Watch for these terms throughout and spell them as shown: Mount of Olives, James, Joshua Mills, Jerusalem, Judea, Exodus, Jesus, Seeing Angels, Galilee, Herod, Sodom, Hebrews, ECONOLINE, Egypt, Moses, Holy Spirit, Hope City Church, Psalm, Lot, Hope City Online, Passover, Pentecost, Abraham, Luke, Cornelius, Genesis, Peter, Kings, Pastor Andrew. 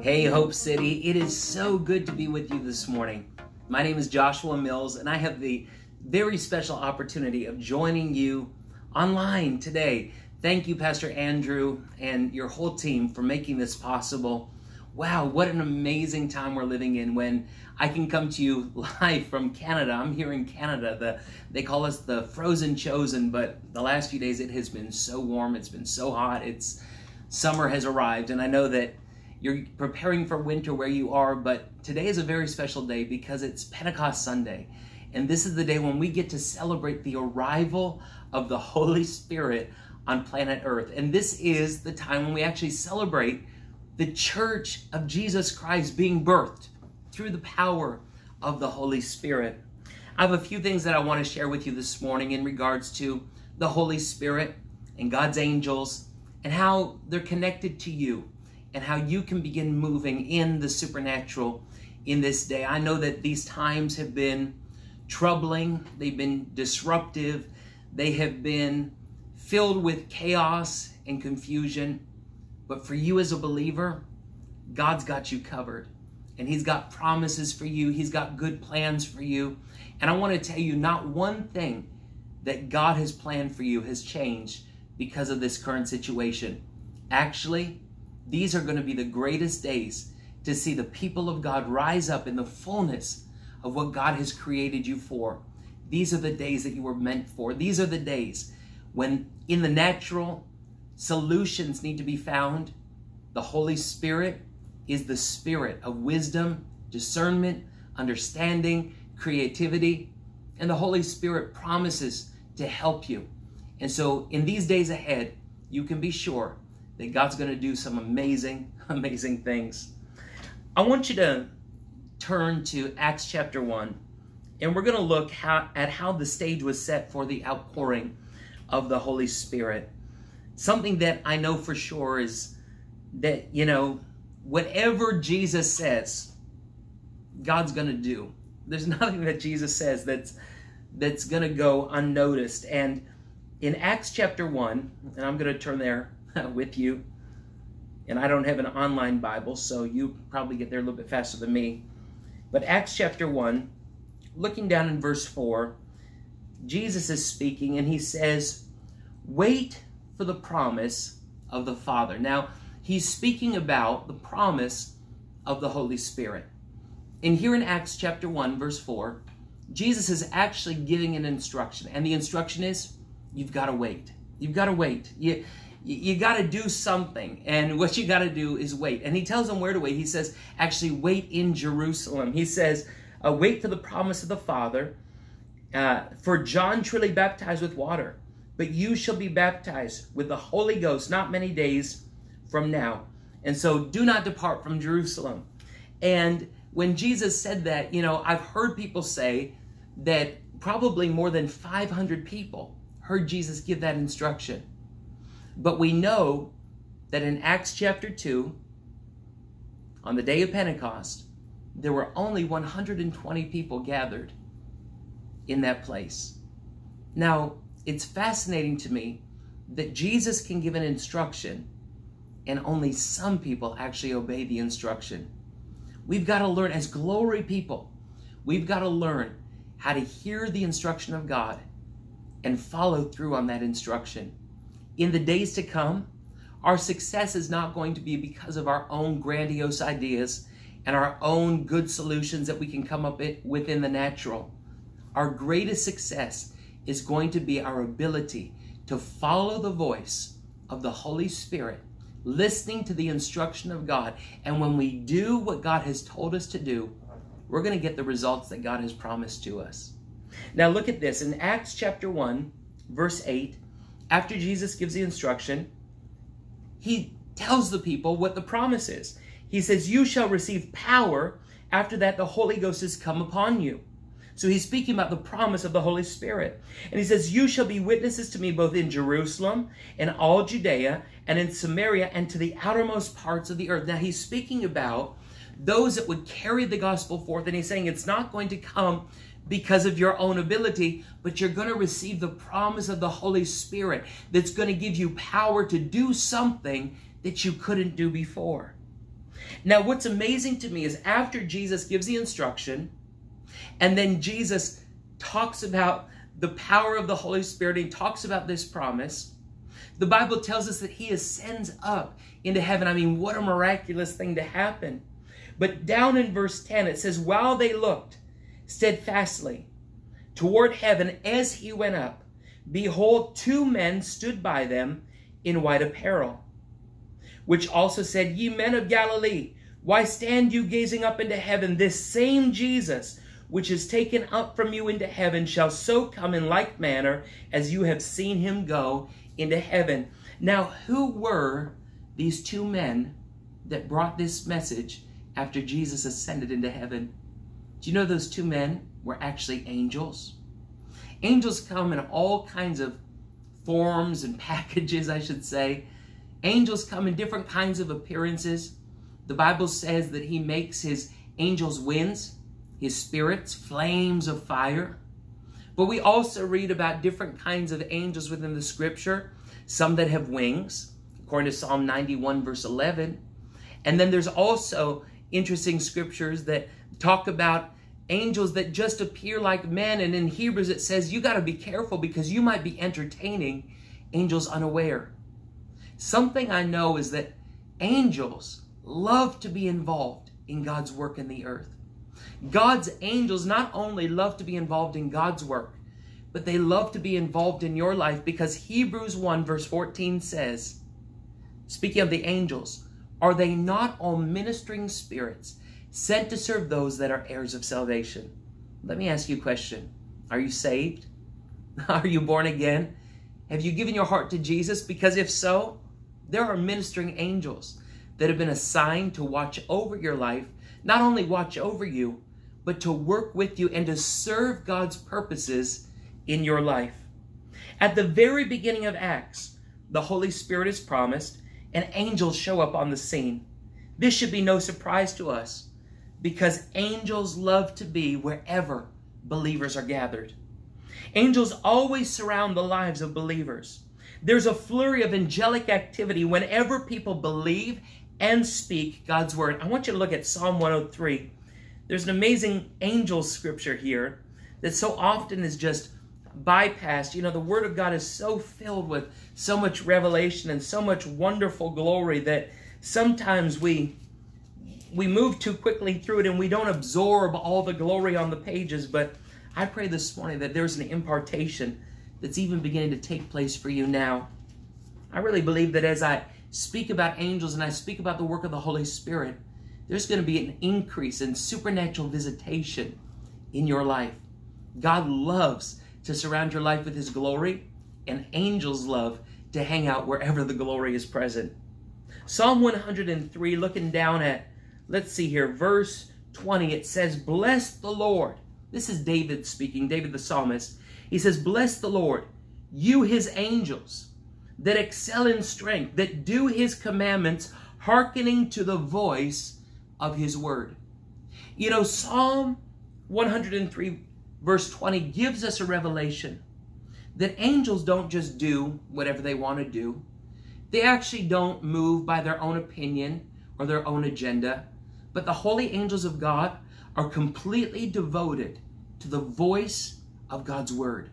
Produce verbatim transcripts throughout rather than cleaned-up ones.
Hey, Hope City. It is so good to be with you this morning. My name is Joshua Mills, and I have the very special opportunity of joining you online today. Thank you, Pastor Andrew, and your whole team for making this possible. Wow, what an amazing time we're living in when I can come to you live from Canada. I'm here in Canada. The, they call us the frozen chosen, but the last few days it has been so warm. It's been so hot. It's summer has arrived, and I know that you're preparing for winter where you are, but today is a very special day because it's Pentecost Sunday. And this is the day when we get to celebrate the arrival of the Holy Spirit on planet Earth. And this is the time when we actually celebrate the Church of Jesus Christ being birthed through the power of the Holy Spirit. I have a few things that I want to share with you this morning in regards to the Holy Spirit and God's angels and how they're connected to you, and how you can begin moving in the supernatural in this day. I know that these times have been troubling, they've been disruptive, they have been filled with chaos and confusion, but for you as a believer, God's got you covered, and He's got promises for you, He's got good plans for you, and I wanna tell you, not one thing that God has planned for you has changed because of this current situation. Actually, these are going to be the greatest days to see the people of God rise up in the fullness of what God has created you for. These are the days that you were meant for. These are the days when in the natural solutions need to be found. The Holy Spirit is the spirit of wisdom, discernment, understanding, creativity, and the Holy Spirit promises to help you. And so in these days ahead, you can be sure that God's going to do some amazing, amazing things. I want you to turn to Acts chapter one, and we're going to look how, at how the stage was set for the outpouring of the Holy Spirit. Something that I know for sure is that, you know, whatever Jesus says, God's going to do. There's nothing that Jesus says that's, that's going to go unnoticed. And in Acts chapter one, and I'm going to turn there with you, and I don't have an online Bible, so you probably get there a little bit faster than me. But Acts chapter one, looking down in verse four, Jesus is speaking, and He says, "Wait for the promise of the Father." Now, He's speaking about the promise of the Holy Spirit. And here in Acts chapter one, verse four, Jesus is actually giving an instruction, and the instruction is, you've got to wait. You've got to wait. You, You got to do something, and what you got to do is wait. And He tells them where to wait. He says, actually, wait in Jerusalem. He says, uh, wait for the promise of the Father, uh, for John truly baptized with water, but you shall be baptized with the Holy Ghost not many days from now. And so do not depart from Jerusalem. And when Jesus said that, you know, I've heard people say that probably more than five hundred people heard Jesus give that instruction. But we know that in Acts chapter two, on the day of Pentecost, there were only one hundred twenty people gathered in that place. Now, it's fascinating to me that Jesus can give an instruction and only some people actually obey the instruction. We've got to learn, as glory people, we've got to learn how to hear the instruction of God and follow through on that instruction. In the days to come, our success is not going to be because of our own grandiose ideas and our own good solutions that we can come up with in the natural. Our greatest success is going to be our ability to follow the voice of the Holy Spirit, listening to the instruction of God. And when we do what God has told us to do, we're going to get the results that God has promised to us. Now look at this. In Acts chapter one, verse eight, after Jesus gives the instruction, He tells the people what the promise is. He says, you shall receive power. After that, the Holy Ghost has come upon you. So He's speaking about the promise of the Holy Spirit. And He says, you shall be witnesses to me both in Jerusalem and all Judea and in Samaria and to the outermost parts of the earth. Now He's speaking about those that would carry the gospel forth. And He's saying it's not going to come because of your own ability, but you're going to receive the promise of the Holy Spirit that's going to give you power to do something that you couldn't do before. Now, what's amazing to me is after Jesus gives the instruction, and then Jesus talks about the power of the Holy Spirit, and he talks about this promise, the Bible tells us that he ascends up into heaven. I mean, what a miraculous thing to happen. But down in verse ten, it says, while they looked steadfastly toward heaven as he went up, behold, two men stood by them in white apparel, which also said, ye men of Galilee, why stand you gazing up into heaven? This same Jesus, which is taken up from you into heaven, shall so come in like manner as you have seen him go into heaven. Now, who were these two men that brought this message after Jesus ascended into heaven? Do you know those two men were actually angels? Angels come in all kinds of forms and packages, I should say. Angels come in different kinds of appearances. The Bible says that he makes his angels winds, his spirits flames of fire. But we also read about different kinds of angels within the scripture, some that have wings, according to Psalm ninety-one, verse eleven. And then there's also interesting scriptures that talk about angels that just appear like men. And in Hebrews, it says, you got to be careful because you might be entertaining angels unaware. Something I know is that angels love to be involved in God's work in the earth. God's angels not only love to be involved in God's work, but they love to be involved in your life, because Hebrews one verse fourteen says, speaking of the angels, are they not all ministering spirits sent to serve those that are heirs of salvation? Let me ask you a question. Are you saved? Are you born again? Have you given your heart to Jesus? Because if so, there are ministering angels that have been assigned to watch over your life, not only watch over you, but to work with you and to serve God's purposes in your life. At the very beginning of Acts, the Holy Spirit is promised and angels show up on the scene. This should be no surprise to us because angels love to be wherever believers are gathered. Angels always surround the lives of believers. There's a flurry of angelic activity whenever people believe and speak God's word. I want you to look at Psalm one oh three. There's an amazing angel scripture here that so often is just bypassed. You know, the word of God is so filled with so much revelation and so much wonderful glory that sometimes we we move too quickly through it and we don't absorb all the glory on the pages. But I pray this morning that there's an impartation that's even beginning to take place for you now. I really believe that as I speak about angels and I speak about the work of the Holy Spirit, there's going to be an increase in supernatural visitation in your life. God loves to surround your life with his glory, and angels love to hang out wherever the glory is present. Psalm one oh three, looking down at, let's see here, verse twenty, it says, bless the Lord. This is David speaking, David the psalmist. He says, bless the Lord, you his angels that excel in strength, that do his commandments, hearkening to the voice of his word. You know, Psalm one oh three verse twenty gives us a revelation that angels don't just do whatever they want to do. They actually don't move by their own opinion or their own agenda, but the holy angels of God are completely devoted to the voice of God's word.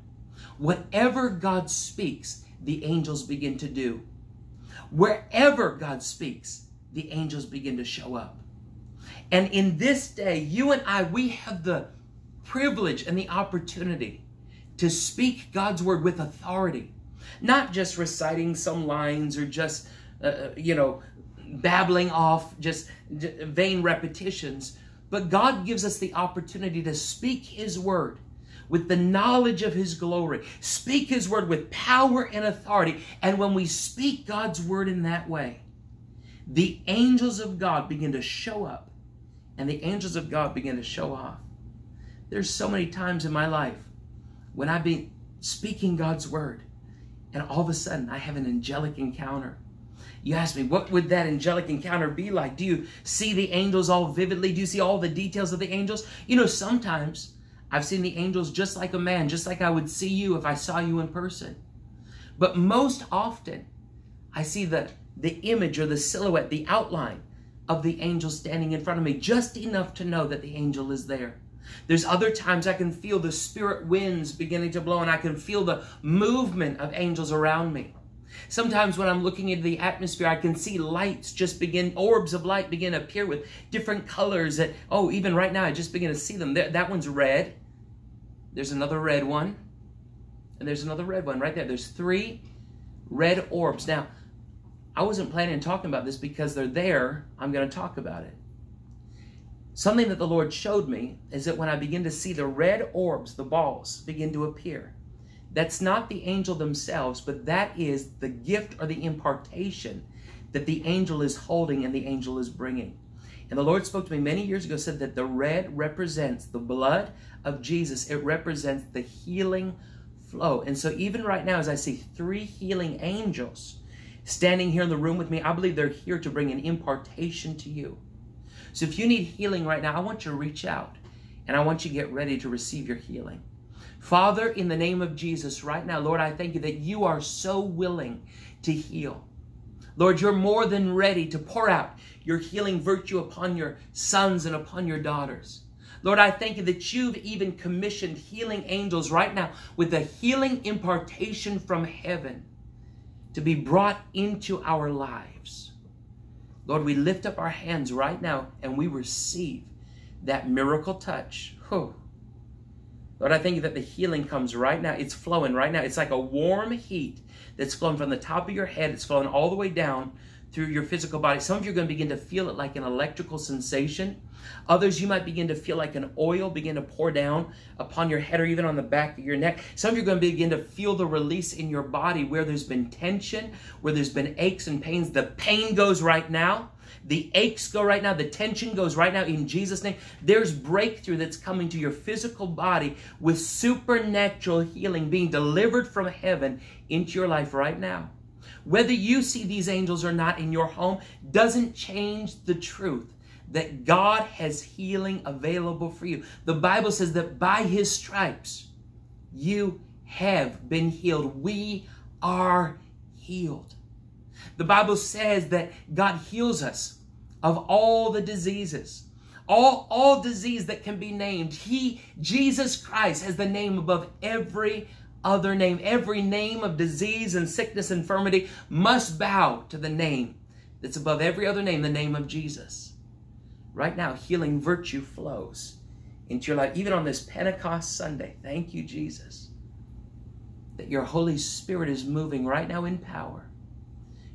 Whatever God speaks, the angels begin to do. Wherever God speaks, the angels begin to show up. And in this day, you and I, we have the privilege and the opportunity to speak God's word with authority, not just reciting some lines or just, uh, you know, babbling off just vain repetitions, but God gives us the opportunity to speak his word with the knowledge of his glory, speak his word with power and authority. And when we speak God's word in that way, the angels of God begin to show up and the angels of God begin to show off. There's so many times in my life when I've been speaking God's word and all of a sudden I have an angelic encounter. You ask me, what would that angelic encounter be like? Do you see the angels all vividly? Do you see all the details of the angels? You know, sometimes I've seen the angels just like a man, just like I would see you if I saw you in person. But most often, I see the, the image or the silhouette, the outline of the angel standing in front of me, just enough to know that the angel is there. There's other times I can feel the spirit winds beginning to blow, and I can feel the movement of angels around me. Sometimes when I'm looking into the atmosphere, I can see lights just begin, orbs of light begin to appear with different colors that, oh, even right now, I just begin to see them. That, that one's red. There's another red one. And there's another red one right there. There's three red orbs. Now, I wasn't planning on talking about this because they're there. I'm going to talk about it. Something that the Lord showed me is that when I begin to see the red orbs, the balls begin to appear. That's not the angel themselves, but that is the gift or the impartation that the angel is holding and the angel is bringing. And the Lord spoke to me many years ago, said that the red represents the blood of Jesus. It represents the healing flow. And so even right now, as I see three healing angels standing here in the room with me, I believe they're here to bring an impartation to you. So if you need healing right now, I want you to reach out and I want you to get ready to receive your healing. Father, in the name of Jesus right now, Lord, I thank you that you are so willing to heal. Lord, you're more than ready to pour out your healing virtue upon your sons and upon your daughters. Lord, I thank you that you've even commissioned healing angels right now with a healing impartation from heaven to be brought into our lives. Lord, we lift up our hands right now and we receive that miracle touch. Oh. Lord, I thank you that the healing comes right now. It's flowing right now. It's like a warm heat that's flowing from the top of your head. It's flowing all the way down through your physical body. Some of you are going to begin to feel it like an electrical sensation. Others, you might begin to feel like an oil begin to pour down upon your head or even on the back of your neck. Some of you are going to begin to feel the release in your body where there's been tension, where there's been aches and pains. The pain goes right now. The aches go right now. The tension goes right now in Jesus' name. There's breakthrough that's coming to your physical body with supernatural healing being delivered from heaven into your life right now. Whether you see these angels or not in your home doesn't change the truth that God has healing available for you. The Bible says that by his stripes, you have been healed. We are healed. The Bible says that God heals us of all the diseases, all, all disease that can be named. He, Jesus Christ, has the name above every other name. Every name of disease and sickness, infirmity must bow to the name that's above every other name, the name of Jesus. Right now, healing virtue flows into your life, even on this Pentecost Sunday. Thank you, Jesus, that your Holy Spirit is moving right now in power.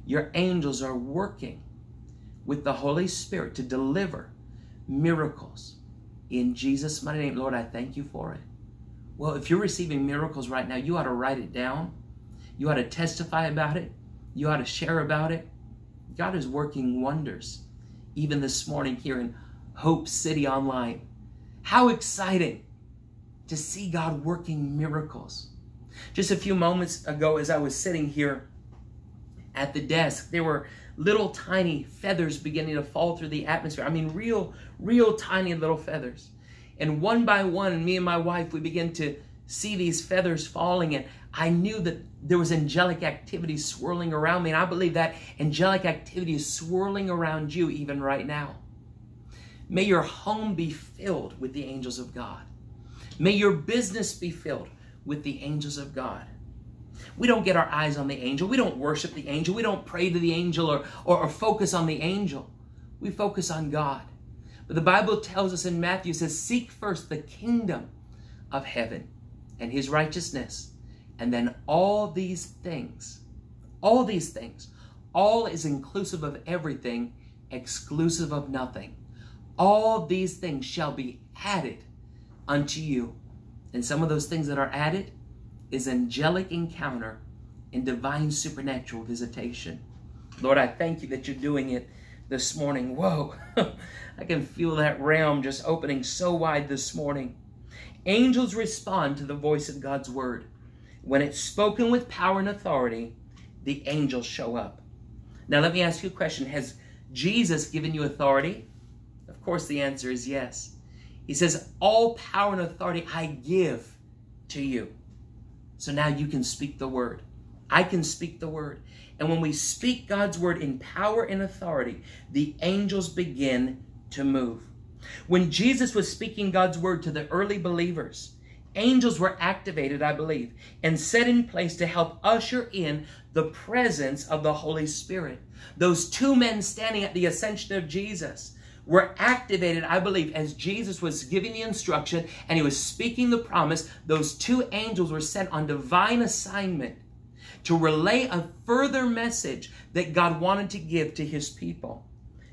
Your angels are working with the Holy Spirit to deliver miracles in Jesus' mighty name. Lord, I thank you for it. Well, if you're receiving miracles right now, you ought to write it down. You ought to testify about it. You ought to share about it. God is working wonders, even this morning here in Hope City Online. How exciting to see God working miracles. Just a few moments ago, as I was sitting here at the desk, there were little tiny feathers beginning to fall through the atmosphere. I mean, real, real tiny little feathers. And one by one, me and my wife, we began to see these feathers falling. And I knew that there was angelic activity swirling around me. And I believe that angelic activity is swirling around you even right now. May your home be filled with the angels of God. May your business be filled with the angels of God. We don't get our eyes on the angel. We don't worship the angel. We don't pray to the angel or, or, or focus on the angel. We focus on God. But the Bible tells us in Matthew, says, seek first the kingdom of heaven and his righteousness. And then all these things, all these things, all is inclusive of everything, exclusive of nothing. All these things shall be added unto you. And some of those things that are added is angelic encounter and divine supernatural visitation. Lord, I thank you that you're doing it this morning. Whoa. I can feel that realm just opening so wide this morning. Angels respond to the voice of God's word. When it's spoken with power and authority, the angels show up. Now, let me ask you a question. Has Jesus given you authority? Of course, the answer is yes. He says, all power and authority I give to you. So now you can speak the word. I can speak the word. And when we speak God's word in power and authority, the angels begin to move. When Jesus was speaking God's word to the early believers, angels were activated, I believe, and set in place to help usher in the presence of the Holy Spirit. Those two men standing at the ascension of Jesus were activated, I believe, as Jesus was giving the instruction and he was speaking the promise. Those two angels were sent on divine assignment to relay a further message that God wanted to give to his people.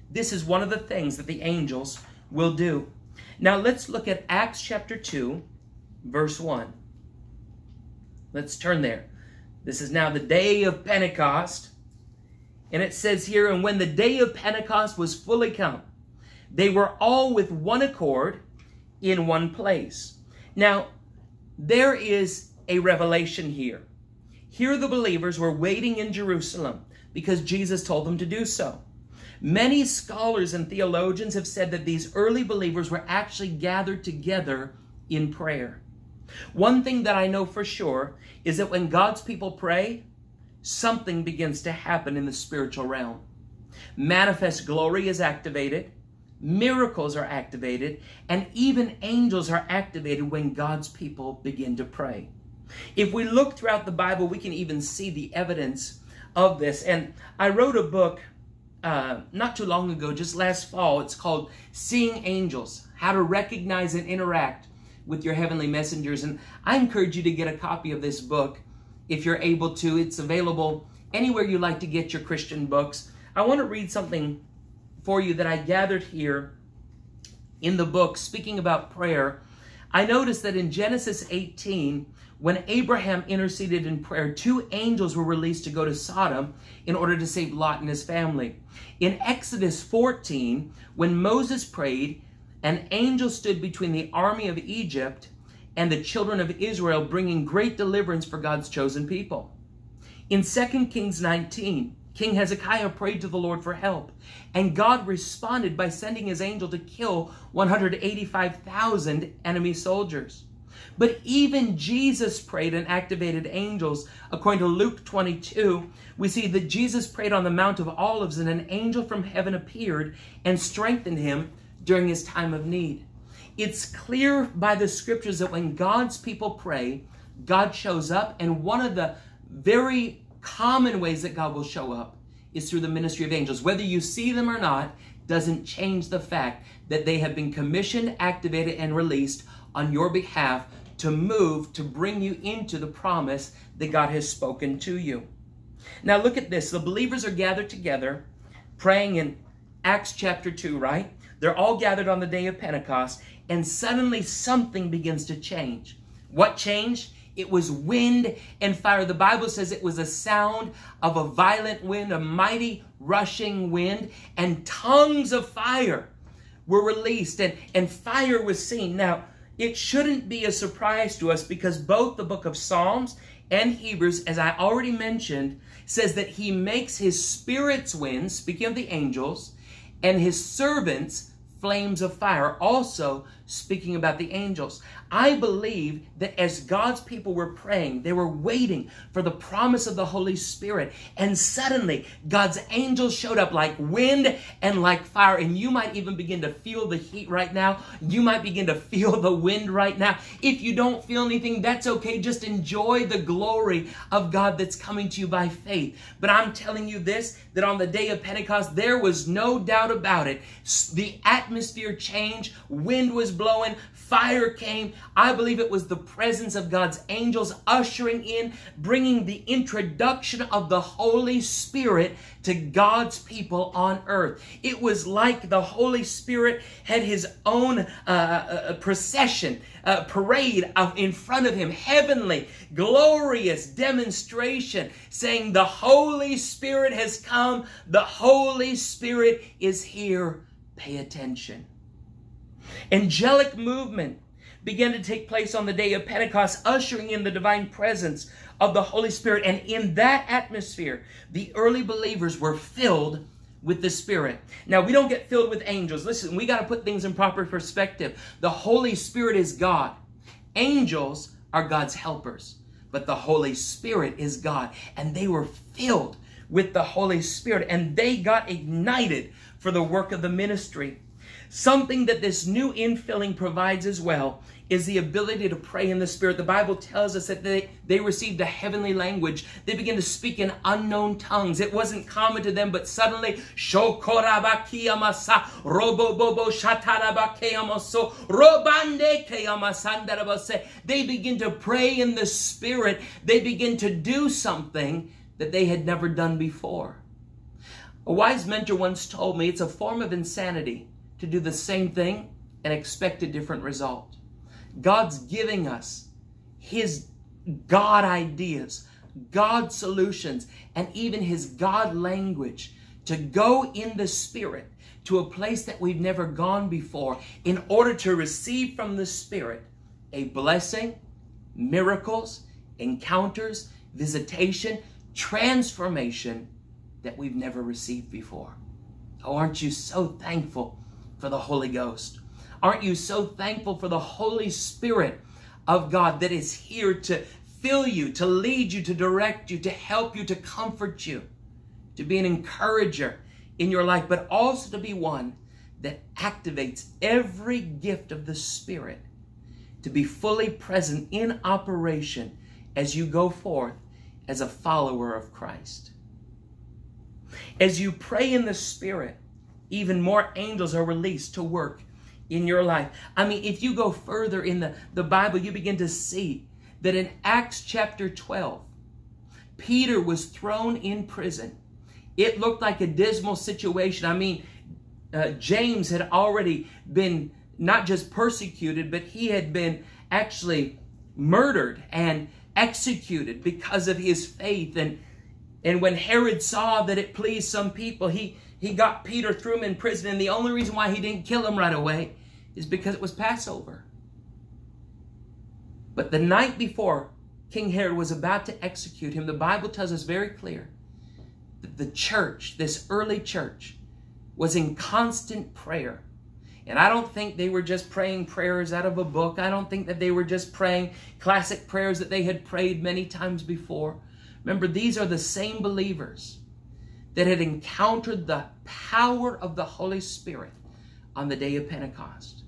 This is one of the things that the angels will do. Now let's look at Acts chapter two, verse one. Let's turn there. This is now the day of Pentecost. And it says here, and when the day of Pentecost was fully come, they were all with one accord in one place. Now, there is a revelation here. Here the believers were waiting in Jerusalem because Jesus told them to do so. Many scholars and theologians have said that these early believers were actually gathered together in prayer. One thing that I know for sure is that when God's people pray, something begins to happen in the spiritual realm. Manifest glory is activated, miracles are activated, and even angels are activated when God's people begin to pray. If we look throughout the Bible, we can even see the evidence of this. And I wrote a book uh, not too long ago, just last fall. It's called Seeing Angels, How to Recognize and Interact with Your Heavenly Messengers. And I encourage you to get a copy of this book if you're able to. It's available anywhere you like to get your Christian books. I want to read something for you that I gathered here in the book, speaking about prayer. I noticed that in Genesis eighteen, when Abraham interceded in prayer, two angels were released to go to Sodom in order to save Lot and his family. In Exodus fourteen, when Moses prayed, an angel stood between the army of Egypt and the children of Israel, bringing great deliverance for God's chosen people. In Second Kings nineteen, King Hezekiah prayed to the Lord for help, and God responded by sending his angel to kill one hundred eighty-five thousand enemy soldiers. But even Jesus prayed and activated angels. According to Luke twenty-two, we see that Jesus prayed on the Mount of Olives, and an angel from heaven appeared and strengthened him during his time of need. It's clear by the scriptures that when God's people pray, God shows up. And one of the very common ways that God will show up is through the ministry of angels. Whether you see them or not doesn't change the fact that they have been commissioned, activated, and released on your behalf to move, to bring you into the promise that God has spoken to you. Now look at this. The believers are gathered together, praying in Acts chapter two, right? They're all gathered on the day of Pentecost, and suddenly something begins to change. What changed? It was wind and fire. The Bible says it was a sound of a violent wind, a mighty rushing wind, and tongues of fire were released, and, and fire was seen. Now, it shouldn't be a surprise to us because both the book of Psalms and Hebrews, as I already mentioned, says that he makes his spirits wind, speaking of the angels, and his servants flames of fire, also speaking about the angels. I believe that as God's people were praying, they were waiting for the promise of the Holy Spirit, and suddenly God's angels showed up like wind and like fire. And you might even begin to feel the heat right now. You might begin to feel the wind right now. If you don't feel anything, that's okay. Just enjoy the glory of God that's coming to you by faith. But I'm telling you this, that on the day of Pentecost, there was no doubt about it. The atmosphere Atmosphere changed, wind was blowing, fire came. I believe it was the presence of God's angels ushering in, bringing the introduction of the Holy Spirit to God's people on earth. It was like the Holy Spirit had his own uh, uh, procession, uh, parade of, in front of him, heavenly, glorious demonstration, saying, "The Holy Spirit has come, the Holy Spirit is here. Pay attention." Angelic movement began to take place on the day of Pentecost, ushering in the divine presence of the Holy Spirit. And in that atmosphere, the early believers were filled with the Spirit. Now, we don't get filled with angels. Listen, we got to put things in proper perspective. The Holy Spirit is God. Angels are God's helpers. but the Holy Spirit is God. And they were filled with the Holy Spirit, and they got ignited for the work of the ministry. Something that this new infilling provides as well is the ability to pray in the Spirit. The Bible tells us that they, they received a heavenly language. They began to speak in unknown tongues. It wasn't common to them, but suddenly, they begin to pray in the Spirit. They begin to do something that they had never done before. A wise mentor once told me it's a form of insanity to do the same thing and expect a different result. God's giving us His God ideas, God solutions, and even His God language to go in the Spirit to a place that we've never gone before in order to receive from the Spirit a blessing, miracles, encounters, visitation, transformation that we've never received before. Oh, aren't you so thankful for the Holy Ghost? Aren't you so thankful for the Holy Spirit of God that is here to fill you, to lead you, to direct you, to help you, to comfort you, to be an encourager in your life, but also to be one that activates every gift of the Spirit to be fully present in operation as you go forth as a follower of Christ. As you pray in the Spirit, even more angels are released to work in your life. I mean, if you go further in the, the Bible, you begin to see that in Acts chapter twelve, Peter was thrown in prison. It looked like a dismal situation. I mean, uh, James had already been not just persecuted, but he had been actually murdered and executed because of his faith. And and when Herod saw that it pleased some people, he he got Peter, threw him in prison, and the only reason why he didn't kill him right away is because it was Passover. But the night before King Herod was about to execute him, the Bible tells us very clear that the church, this early church, was in constant prayer. And I don't think they were just praying prayers out of a book. I don't think that they were just praying classic prayers that they had prayed many times before. Remember, these are the same believers that had encountered the power of the Holy Spirit on the day of Pentecost.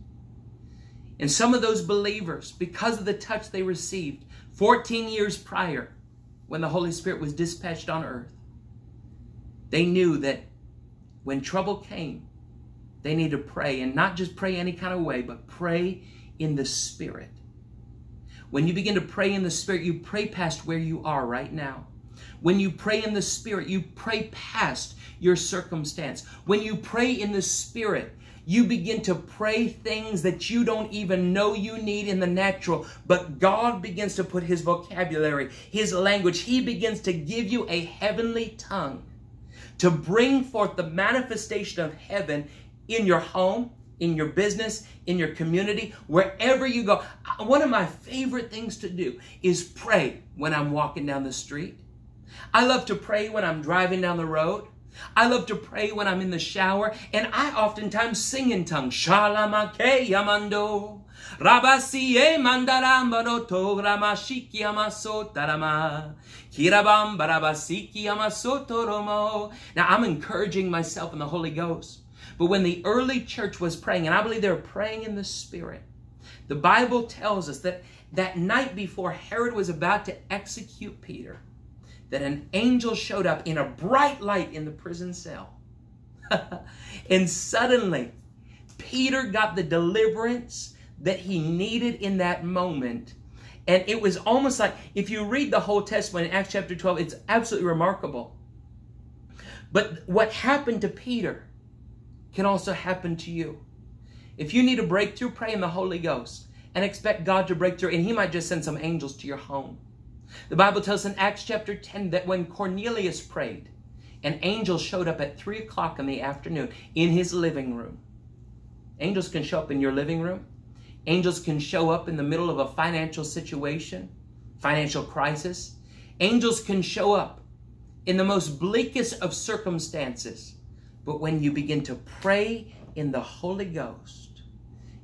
And some of those believers, because of the touch they received fourteen years prior, when the Holy Spirit was dispatched on earth, they knew that when trouble came, they need to pray, and not just pray any kind of way, but pray in the Spirit. When you begin to pray in the Spirit, you pray past where you are right now. When you pray in the Spirit, you pray past your circumstance. When you pray in the Spirit, you begin to pray things that you don't even know you need in the natural, but God begins to put His vocabulary, His language. He begins to give you a heavenly tongue to bring forth the manifestation of heaven in your home, in your business, in your community, wherever you go. One of my favorite things to do is pray when I'm walking down the street. I love to pray when I'm driving down the road. I love to pray when I'm in the shower. And I oftentimes sing in tongues. Shalamake yamando, rabasiye mandarambaroto, ramashiki amasotarama, kirabam barabasiki amasotoromo. Now I'm encouraging myself in the Holy Ghost. But when the early church was praying, and I believe they were praying in the Spirit, the Bible tells us that that night before Herod was about to execute Peter, that an angel showed up in a bright light in the prison cell. And suddenly, Peter got the deliverance that he needed in that moment. And it was almost like, if you read the whole testimony in Acts chapter twelve, it's absolutely remarkable. But what happened to Peter can also happen to you. If you need a breakthrough, pray in the Holy Ghost and expect God to break through, and He might just send some angels to your home. The Bible tells us in Acts chapter ten that when Cornelius prayed, an angel showed up at three o'clock in the afternoon in his living room. Angels can show up in your living room. Angels can show up in the middle of a financial situation, financial crisis. Angels can show up in the most bleakest of circumstances. But when you begin to pray in the Holy Ghost,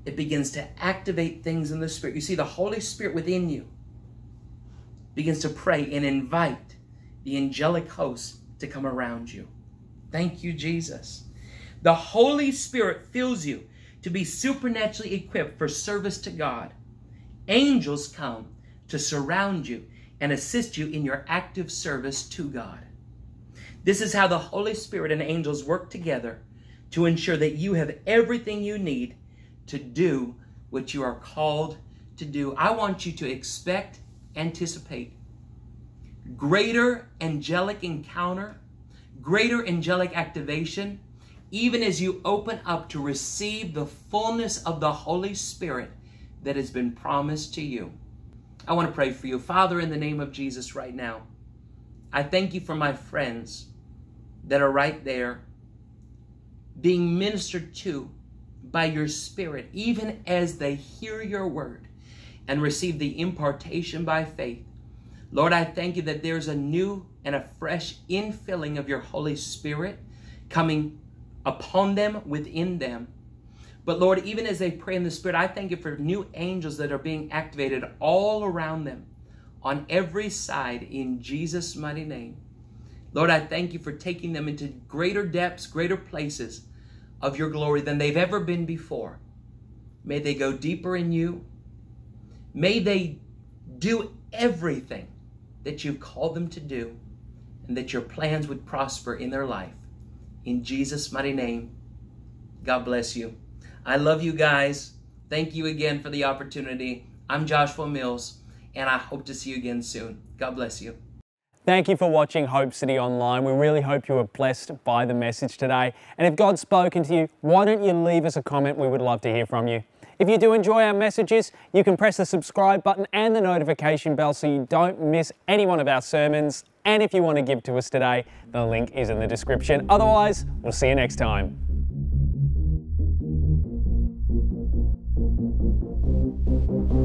it begins to activate things in the Spirit. You see, the Holy Spirit within you begins to pray and invite the angelic host to come around you. Thank you, Jesus. The Holy Spirit fills you to be supernaturally equipped for service to God. Angels come to surround you and assist you in your active service to God. This is how the Holy Spirit and angels work together to ensure that you have everything you need to do what you are called to do. I want you to expect, anticipate greater angelic encounter, greater angelic activation, even as you open up to receive the fullness of the Holy Spirit that has been promised to you. I want to pray for you. Father, in the name of Jesus right now, I thank you for my friends that are right there being ministered to by your Spirit, even as they hear your word and receive the impartation by faith. Lord, I thank you that there's a new and a fresh infilling of your Holy Spirit coming upon them, within them. But Lord, even as they pray in the Spirit, I thank you for new angels that are being activated all around them, on every side, in Jesus' mighty name. Lord, I thank you for taking them into greater depths, greater places of your glory than they've ever been before. May they go deeper in you. May they do everything that you've called them to do, and that your plans would prosper in their life. In Jesus' mighty name, God bless you. I love you guys. Thank you again for the opportunity. I'm Joshua Mills, and I hope to see you again soon. God bless you. Thank you for watching Hope City Online. We really hope you were blessed by the message today. And if God's spoken to you, why don't you leave us a comment? We would love to hear from you. If you do enjoy our messages, you can press the subscribe button and the notification bell so you don't miss any one of our sermons. And if you want to give to us today, the link is in the description. Otherwise, we'll see you next time. Thank you.